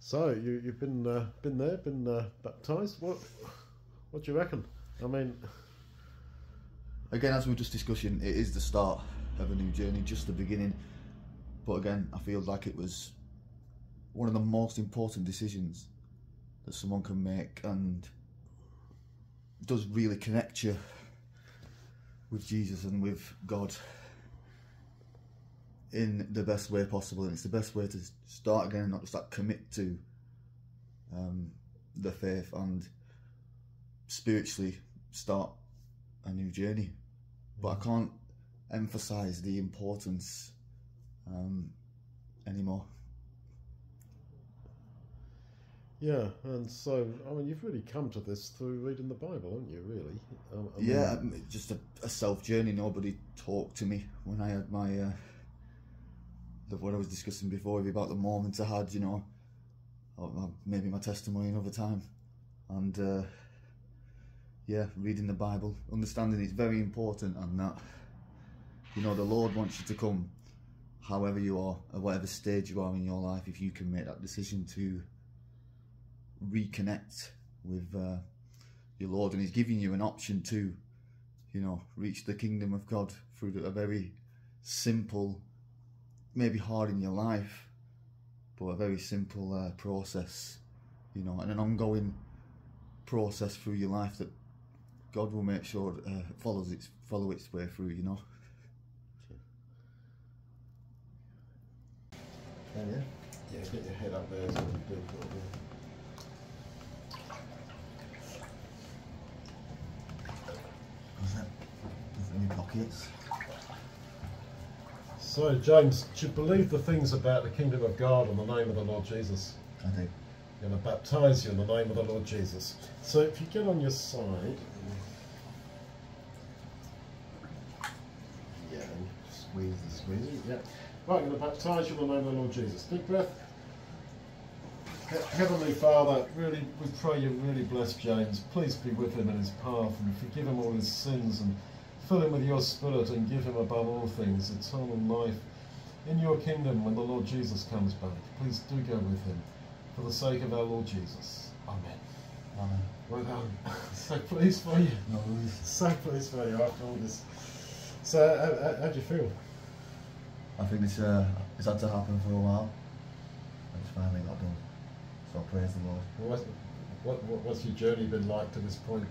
So you've been there, baptised. What do you reckon? I mean, again, as we were just discussing, it is the start of a new journey, just the beginning. But again, I feel like it was one of the most important decisions that someone can make, and does really connect you with Jesus and with God in the best way possible. And it's the best way to start again and not just like commit to the faith and spiritually start a new journey. But I can't emphasize the importance anymore. Yeah, and so, I mean, you've really come to this through reading the Bible, haven't you, really? Yeah, just a self-journey. Nobody talked to me when I had my, what I was discussing before about the moment I had, you know, or maybe my testimony another time. And, yeah, reading the Bible, understanding it's very important, and that, you know, the Lord wants you to come however you are, at whatever stage you are in your life, if you can make that decision to reconnect with your Lord. And he's giving you an option to, you know, reach the kingdom of God through a very simple, maybe hard in your life, but a very simple process, you know, and an ongoing process through your life that God will make sure follow its way through, you know. Can you? Yeah, get your head up there so you do it a little bit. Pockets. So, James, do you believe the things about the kingdom of God and the name of the Lord Jesus? I do. I'm going to baptise you in the name of the Lord Jesus. So, if you get on your side, yeah, and squeeze it. Yeah. Right, I'm going to baptise you in the name of the Lord Jesus. Big breath. Heavenly Father, really, we pray you really bless James. Please be with him in his path and forgive him all his sins, and fill him with your spirit, and give him above all things eternal life in your kingdom when the Lord Jesus comes back. Please do go with him for the sake of our Lord Jesus. Amen. Amen. Well done. So pleased for you. No worries. So pleased for you after all this. So how do you feel? I think it's had to happen for a while. It's finally got done. So praise the Lord. What's your journey been like to this point?